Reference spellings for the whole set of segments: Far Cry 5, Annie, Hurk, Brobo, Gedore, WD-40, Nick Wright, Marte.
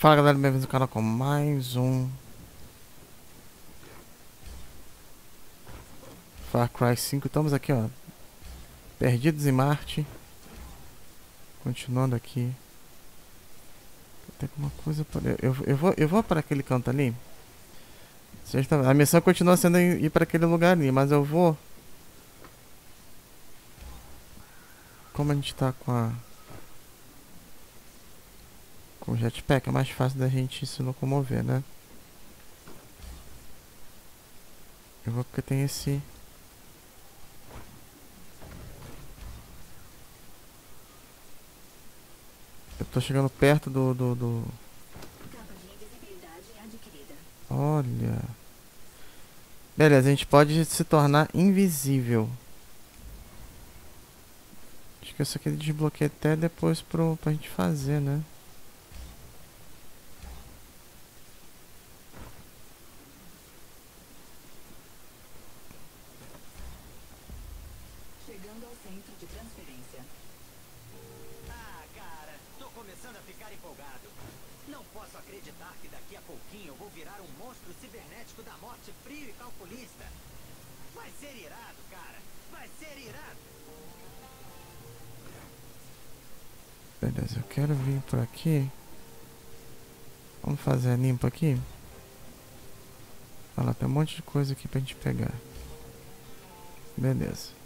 Fala galera, bem-vindos ao canal com mais um Far Cry 5. Estamos aqui, ó, perdidos em Marte. Continuando aqui. Tem alguma coisa para... Eu vou para aquele canto ali. A missão continua sendo ir para aquele lugar ali, mas eu vou... Como a gente tá com a... com o jetpack, é mais fácil da gente se locomover, né? Eu vou porque tem esse... Eu tô chegando perto do... Olha... Beleza, a gente pode se tornar invisível. Acho que isso aqui desbloqueia até depois pra gente fazer, né? Beleza, eu quero vir por aqui. Vamos fazer a limpa aqui. Olha lá, tem um monte de coisa aqui pra gente pegar. Beleza.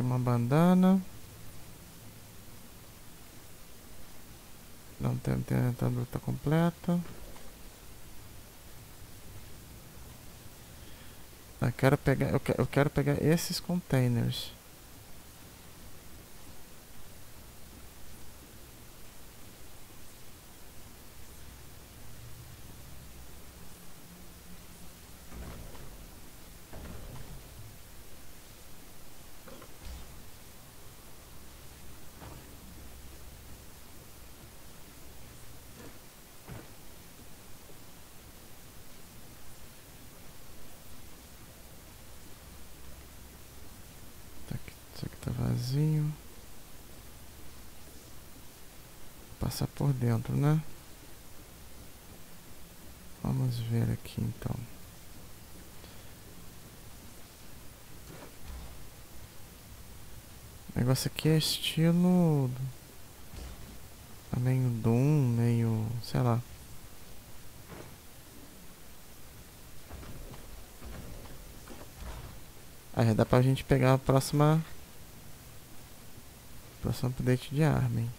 Uma bandana. Não tem a dentadura completa. Eu quero pegar esses containers. Passar por dentro, né? Vamos ver aqui então. O negócio aqui é estilo meio Doom, meio... sei lá. Aí já dá pra gente pegar a próxima... Próximo update de arma, hein?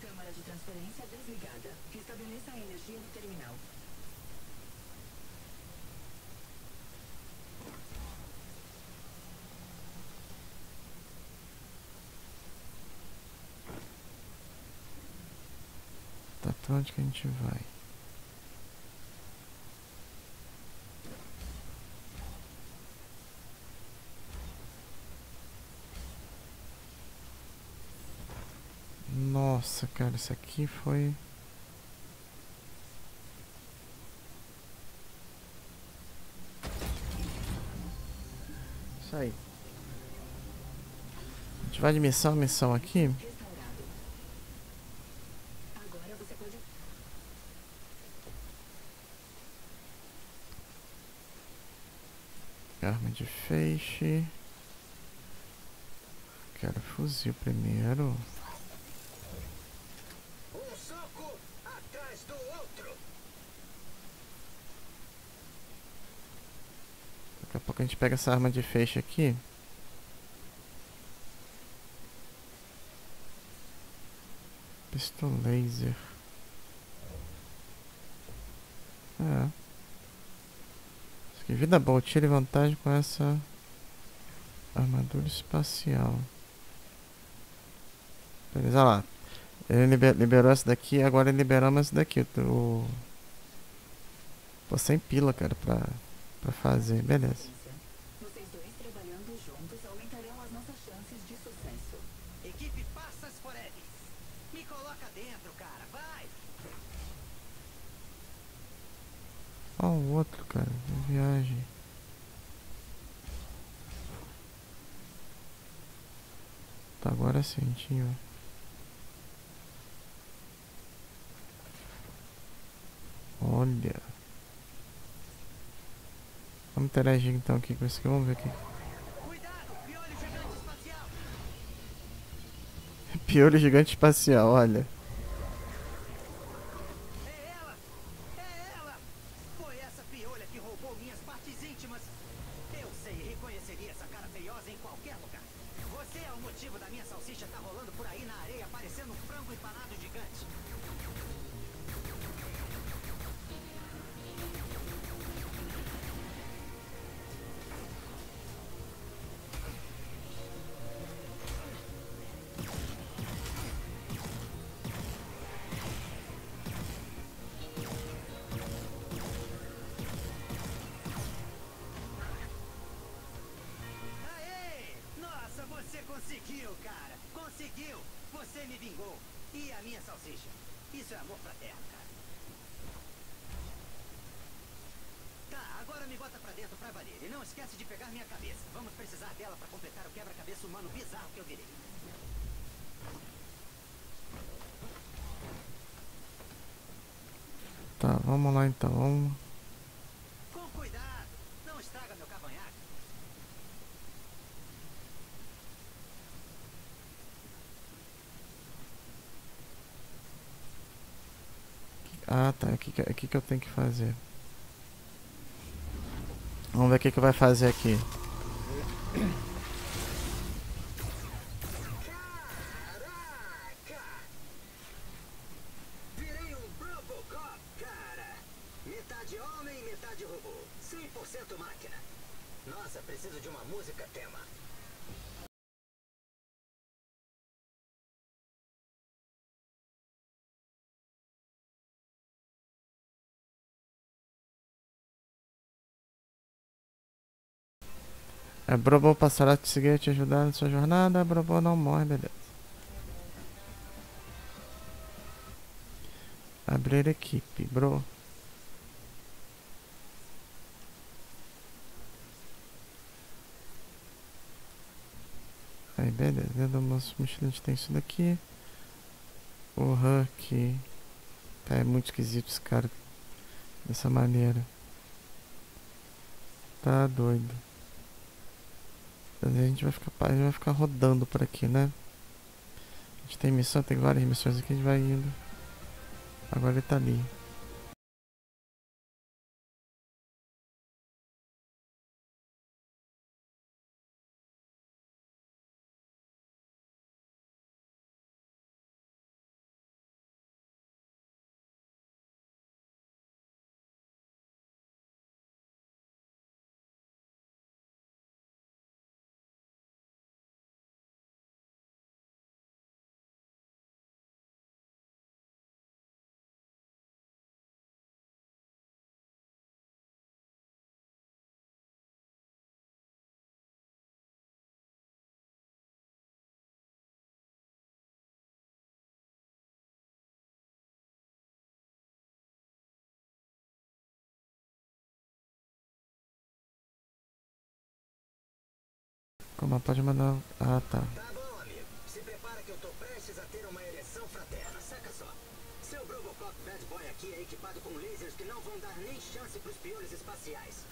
Câmara de transferência desligada. Restabeleça a energia no terminal. Tá, pra onde que a gente vai? Nossa, cara, isso aqui foi... Isso aí. A gente vai de missão aqui. Arma de feixe. Quero fuzil primeiro. Daqui a pouco a gente pega essa arma de feixe aqui. Pistola laser. É. Isso aqui, vida boa, tire vantagem com essa armadura espacial. Beleza, olha lá. Ele liberou essa daqui, agora liberamos essa daqui. O... Pô, sem pila, cara, pra fazer. Beleza. Vocês dois trabalhando juntos aumentarão as nossas chances de sucesso. Equipe Passas Forever. Me coloca dentro, cara. Vai! Ó o outro, cara. Viagem. Tá, agora sim, tinha. Olha. Vamos interagir então aqui com isso aqui. Vamos ver aqui. Cuidado, piolho gigante espacial. Piolho gigante espacial, olha. É ela! É ela! Foi essa piolha que roubou minhas partes íntimas. Eu sei, reconheceria essa cara feiosa em qualquer lugar. Você é o motivo da minha salsicha tá rolando por aí na areia, parecendo um frango empanado gigante. Conseguiu, cara! Conseguiu! Você me vingou! E a minha salsicha! Isso é amor fraterno, cara! Tá, agora me bota pra dentro pra valer. E não esquece de pegar minha cabeça. Vamos precisar dela pra completar o quebra-cabeça humano bizarro que eu virei. Tá, vamos lá então. Com cuidado! Não estraga meu cavanhaque. Ah, tá. O que eu tenho que fazer? Vamos ver o que vai fazer aqui. Caraca! Virei um Robocop, cara! Metade homem, metade robô. 100% máquina. Nossa, preciso de uma música tema. É, Brobo passará te seguir e te ajudar na sua jornada. Brobo não morre, beleza. Abrir equipe, bro. Aí, beleza. Dentro do nosso mochilão a gente tem isso daqui. O Hurk. Tá, é muito esquisito esse cara. Dessa maneira. Tá doido. A gente vai ficar rodando por aqui, né? A gente tem missão, tem várias missões aqui, a gente vai indo. Agora ele tá ali. Como pode mandar... Ah, tá. Tá bom, amigo. Se prepara que eu tô prestes a ter uma ereção fraterna. Saca só. Seu Robocop Bad Boy aqui é equipado com lasers que não vão dar nem chance pros piolhos espaciais.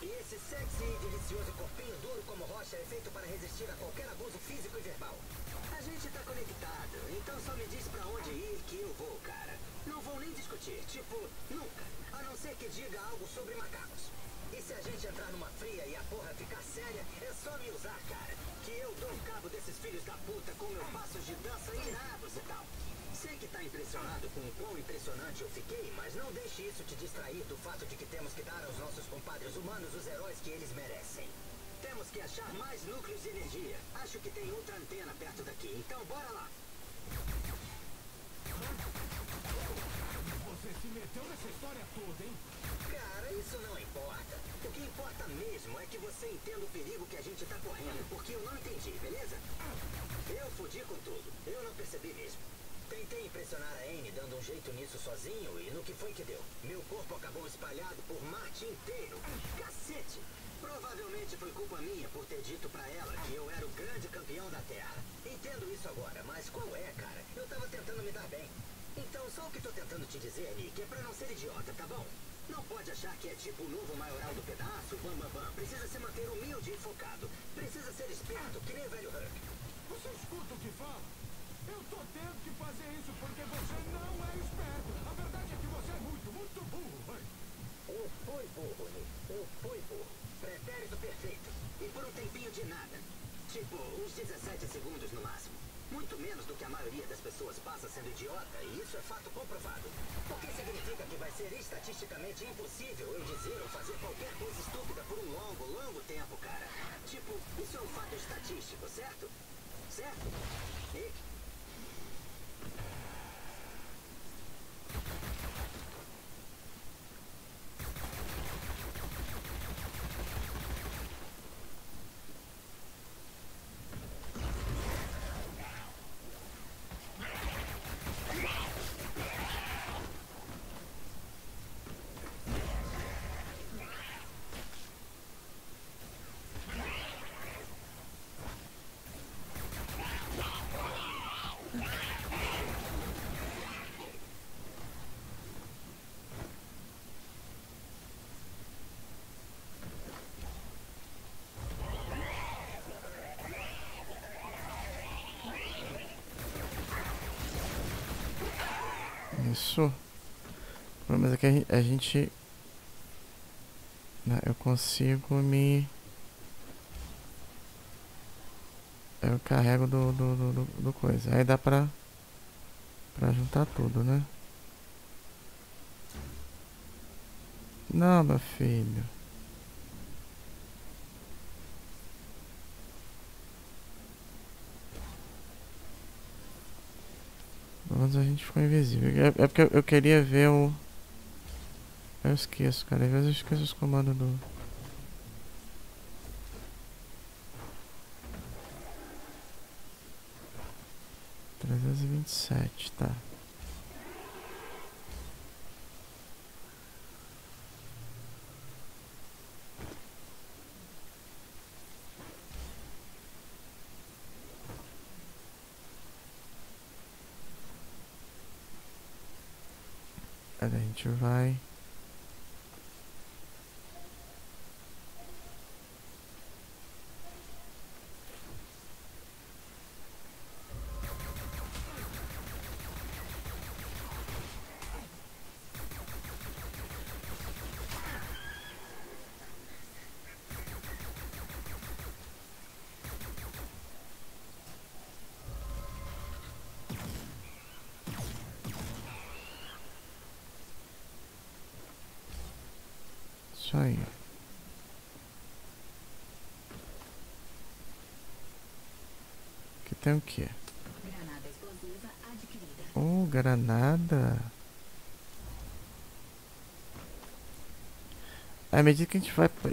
E esse sexy e delicioso copinho duro como rocha é feito para resistir a qualquer abuso físico e verbal. A gente tá conectado, então só me diz pra onde ir que eu vou, cara. Não vou nem discutir, tipo, nunca. A não ser que diga algo sobre macacos. E se a gente entrar numa fria e a porra ficar séria, é só me usar, cara. Que eu dou cabo desses filhos da puta com meus passos de dança irados e tal. Sei que tá impressionado com o quão impressionante eu fiquei, mas não deixe isso te distrair do fato de que temos que dar aos nossos compadres humanos os heróis que eles merecem. Temos que achar mais núcleos de energia. Acho que tem outra antena perto daqui, então bora lá. Você se meteu nessa história toda, hein? Cara, isso não importa. O que importa mesmo é que você entenda o perigo que a gente tá correndo, porque eu não entendi, beleza? Eu fudi com tudo. Eu não percebi mesmo. Tentei impressionar a Annie dando um jeito nisso sozinho e no que foi que deu? Meu corpo acabou espalhado por Marte inteiro. Cacete! Provavelmente foi culpa minha por ter dito pra ela que eu era o grande campeão da Terra. Entendo isso agora, mas qual é, cara? Eu tava tentando me dar bem. Então só o que tô tentando te dizer, Nick, é pra não ser idiota, tá bom? Não pode achar que é tipo o novo maioral do pedaço, bam bam bam. Precisa se manter humilde e focado. Precisa ser esperto, que nem o velho Hurk. Você escuta o que fala? Eu tô tendo que fazer isso porque você não é esperto. A verdade é que você é muito, muito burro, vai. Eu fui burro, Nick. Eu fui burro. Pretérito perfeito. E por um tempinho de nada. Tipo, uns 17 segundos no máximo. Muito menos do que a maioria das pessoas passa sendo idiota, e isso é fato comprovado. O que significa que vai ser estatisticamente impossível eu dizer ou fazer qualquer coisa estúpida por um longo, longo tempo, cara. Tipo, isso é um fato estatístico, certo? Certo? Nick? Isso. O problema é que a gente... Eu consigo me... Eu carrego do coisa. Aí dá pra juntar tudo, né? Não, meu filho. A gente ficou invisível. É porque eu queria ver o... Eu esqueço, cara. Às vezes eu esqueço os comandos do... ...327, tá. A gente vai... Aí. Aqui tem o quê? Granada explosiva adquirida. Oh, granada. À medida que a gente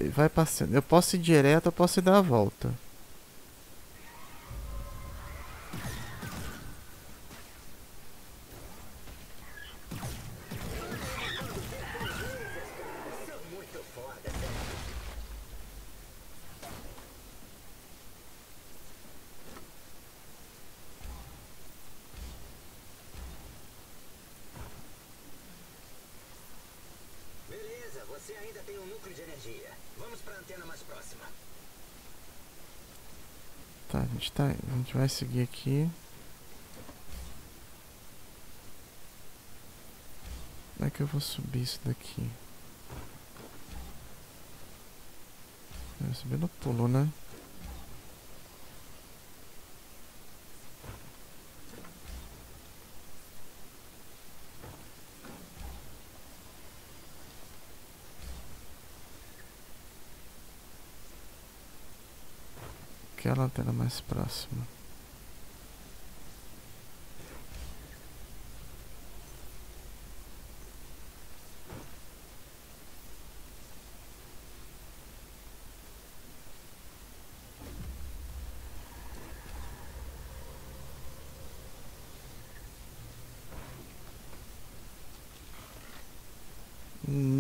vai passando, eu posso ir direto, eu posso ir dar a volta. Você ainda tem um núcleo de energia. Vamos para a antena mais próxima. Tá, a gente vai seguir aqui. Como é que eu vou subir isso daqui? Sobie do polone. Cealaltă era mai sprasmă.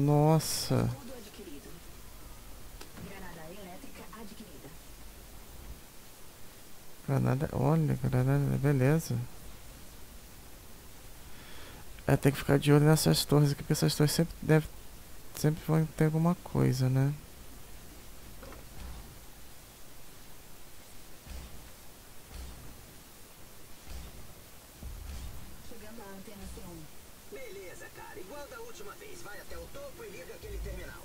Nossa! Granada, olha, granada, beleza. É, tem que ficar de olho nessas torres aqui, porque essas torres sempre vão ter alguma coisa, né? Chegando à antena C1. Beleza, cara, igual da última vez, vai até o topo e liga aquele terminal.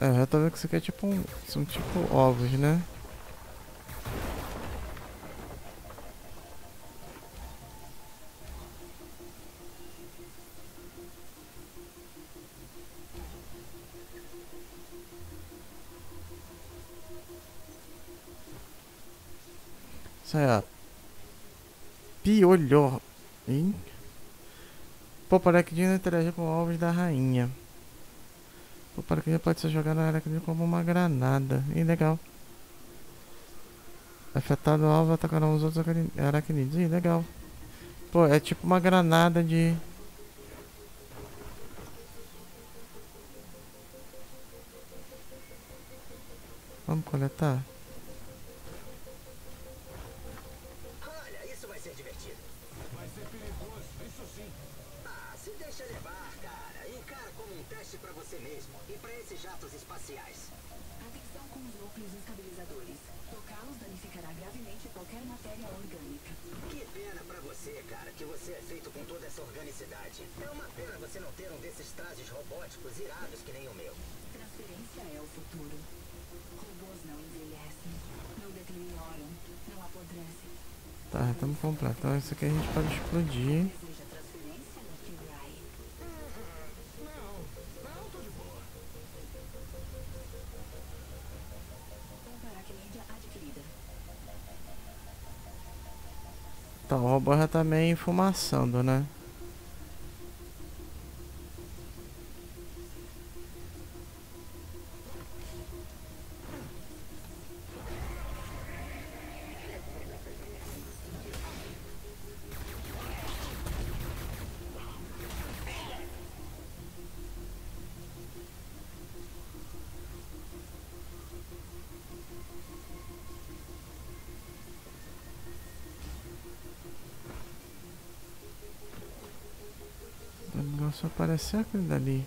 É, já tá vendo que isso aqui é tipo um... são tipo ovos, né? Isso aí, ó. Piolho, hein? Poparecdina interagir com ovos da rainha. O paraquedinho pode ser jogado na área como uma granada. Ih, legal. Afetado o alvo, atacarão os outros aracnídeos. Ih, legal. Pô, é tipo uma granada de... Vamos coletar? Olha, isso vai ser divertido. Vai ser perigoso, isso sim. Ah, se deixa levar, cara. Encara como um teste para você mesmo e para esses jatos espaciais. Atenção com os núcleos estabilizadores. Tocá-los danificará gravemente qualquer matéria orgânica. Que pena para você, cara, que você é feito com toda essa organicidade. É uma pena você não ter um desses trajes robóticos irados que nem o meu. Transferência é o futuro. Robôs não envelhecem, não deterioram, não apodrecem. Tá, estamos completos. Então isso aqui a gente pode explodir. Tá, o robô já tá meio fumaçando, né? Só apareceu aquele dali.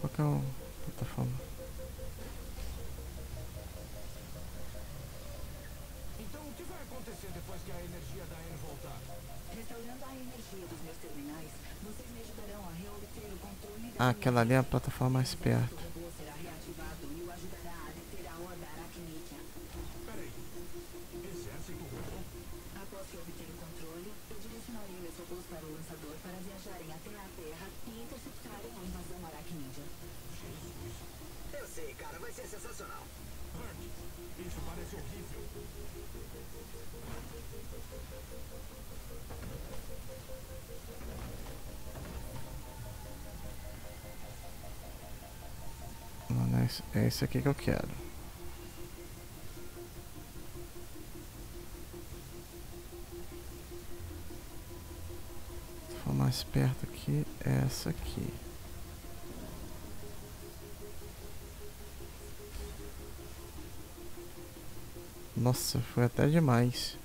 Qual que é o... plataforma? Então o que vai acontecer depois que a energia da Annie voltar? Restaurando a energia dos meus terminais, vocês me ajudarão a reobter o controle... Ah, aquela ali é a plataforma mais perto. Mano, é esse aqui que eu quero. Se for mais perto aqui, é essa aqui. Nossa, foi até demais.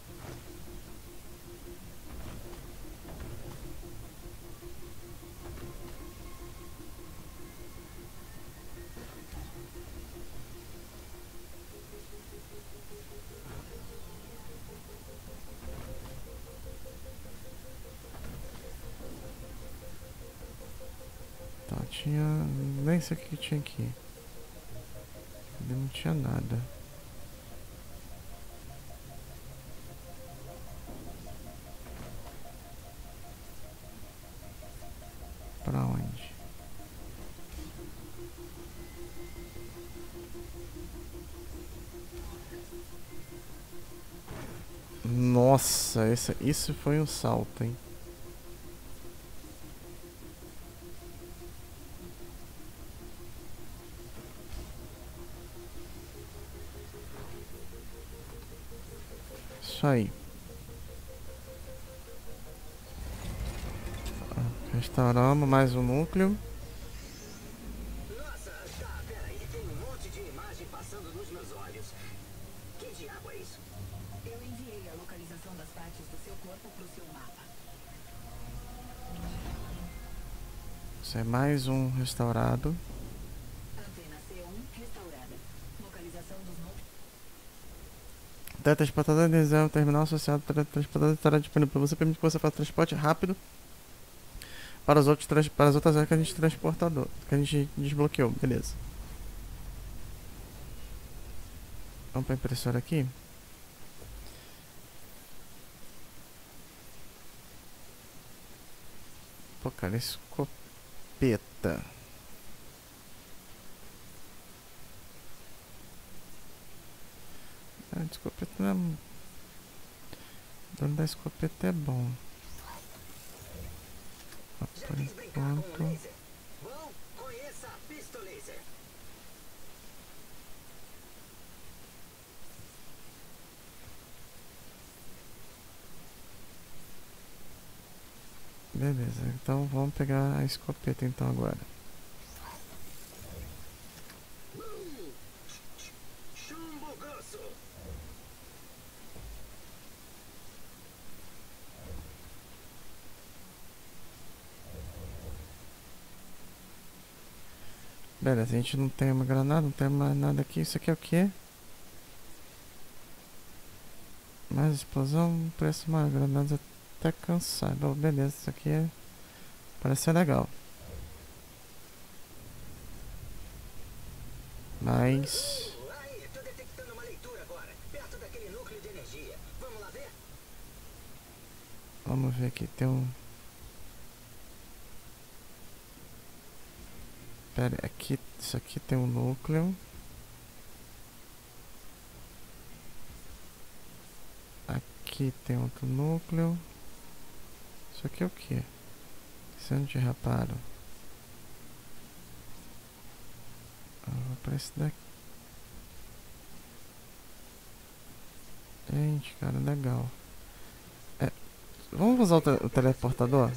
tinha nem isso aqui que tinha aqui. Não tinha nada. Pra onde? Nossa, isso foi um salto, hein? Isso aí. Restauramos mais um núcleo. Nossa, tá, peraí, tem um monte de imagem passando nos meus olhos. Que diabo é isso? Eu enviei a localização das partes do seu corpo pro seu mapa. Isso é mais um restaurado. Antena C1 restaurada. Localização dos núcleos. Teletransportador de reserva, terminal associado, teletransportador estará disponível para você, permite que você faça transporte rápido para os outros para as outras áreas que a gente transportador, que a gente desbloqueou, beleza. Vamos para a impressora aqui. Pô, cara, escopeta. A escopeta não é... O dono da escopeta é bom. Por enquanto... Beleza, então vamos pegar a escopeta então agora. Beleza, a gente não tem uma granada, não tem mais nada aqui. Isso aqui é o quê? Mais explosão, parece uma granada até cansar. Bom, beleza, isso aqui é... parece ser legal. Mas... aí, tô detectando uma leitura agora, perto daquele núcleo de energia. Vamos lá ver? Vamos ver aqui, tem um... Pera, aqui, isso aqui tem um núcleo. Aqui tem outro núcleo. Isso aqui é o quê? Isso é onde raparam. Ah, vou pra esse daqui. Gente, cara, legal. É, vamos usar o teleportador?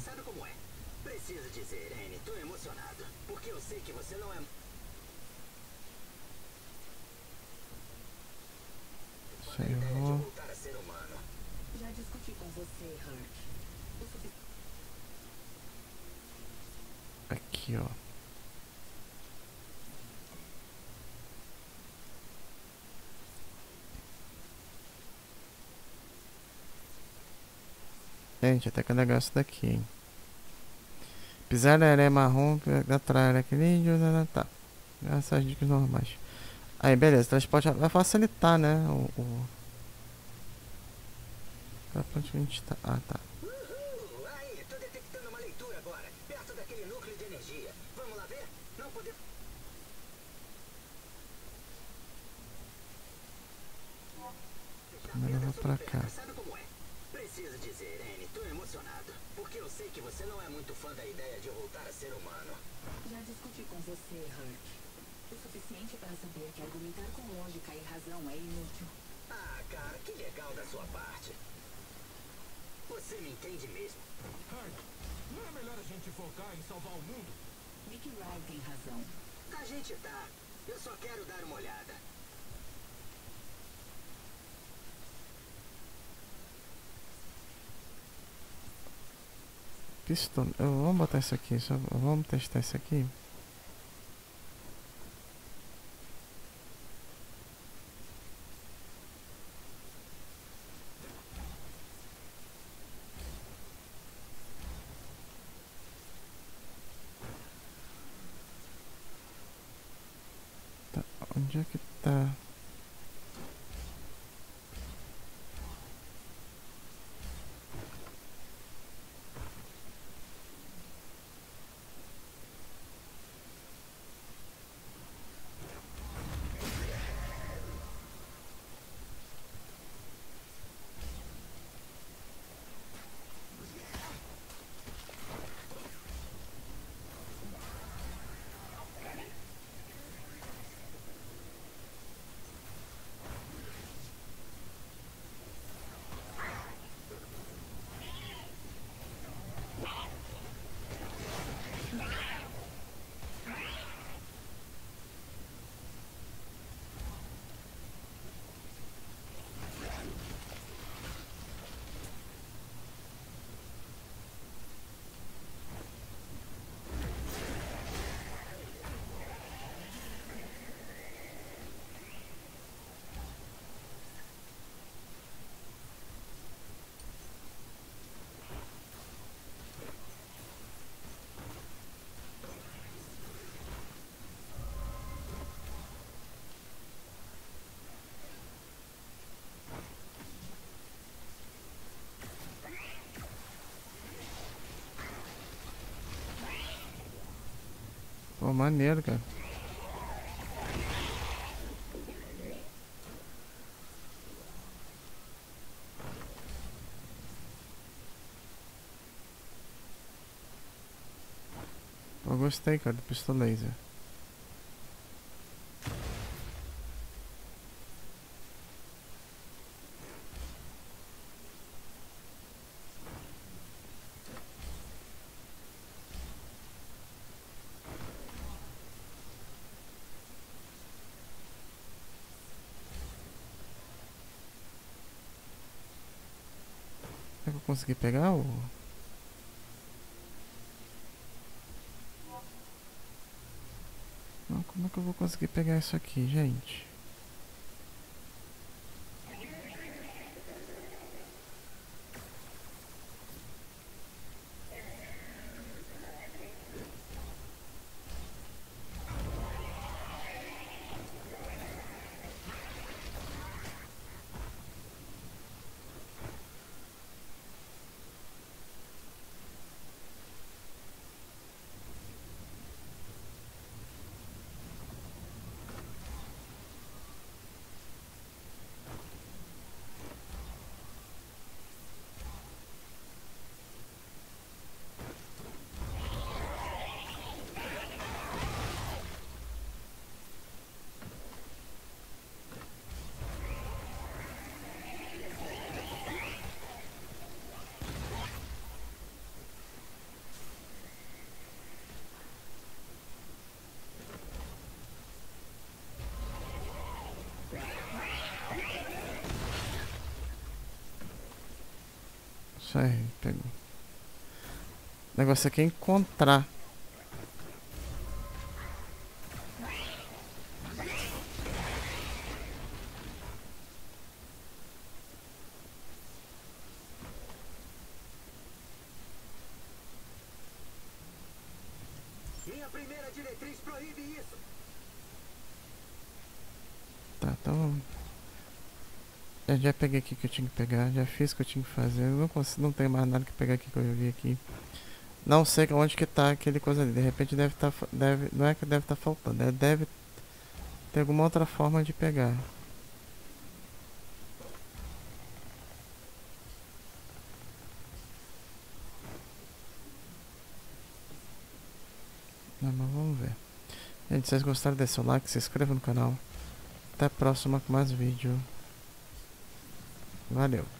Já discuti com você, Hurk. Aqui, ó. Gente, até que é legal isso daqui, hein? Pisar na areia marrom, atrair aquele índio, tá. Essas dicas normais. Aí, beleza, o transporte vai facilitar, né? Pra onde a gente tá? Ah, tá. Uhul! Aí, tô detectando uma leitura agora, perto daquele núcleo de energia. Vamos lá ver? Não podemos... Primeiro eu vou pra cá. Preciso dizer, Annie, tô emocionado, porque eu sei que você não é muito fã da ideia de voltar a ser humano. Já discuti com você, Hurk. O suficiente para saber que argumentar com lógica e razão é inútil. Ah, cara, que legal da sua parte. Você me entende mesmo. Hurk, não é melhor a gente focar em salvar o mundo? Nick Wright tem razão. A gente tá. Eu só quero dar uma olhada. Pistola. Vamos botar isso aqui. Só vamos testar isso aqui. ya que está. Oh, más mierda. Eu gostei, cara, do pistola laser. Consegui pegar o... Não, como é que eu vou conseguir pegar isso aqui, gente? Aí, pegou. O negócio aqui é encontrar. Minha primeira diretriz proíbe isso. Tá, então... Já peguei aqui que eu tinha que pegar, já fiz o que eu tinha que fazer, eu não consigo, não tenho mais nada que pegar aqui que eu já vi aqui. Não sei onde que tá aquele coisa ali, de repente deve estar, não é que deve estar faltando, deve ter alguma outra forma de pegar. Não, mas vamos ver. Gente, se vocês gostaram, deixa o like, se inscreva no canal. Até a próxima com mais vídeo. Valeu.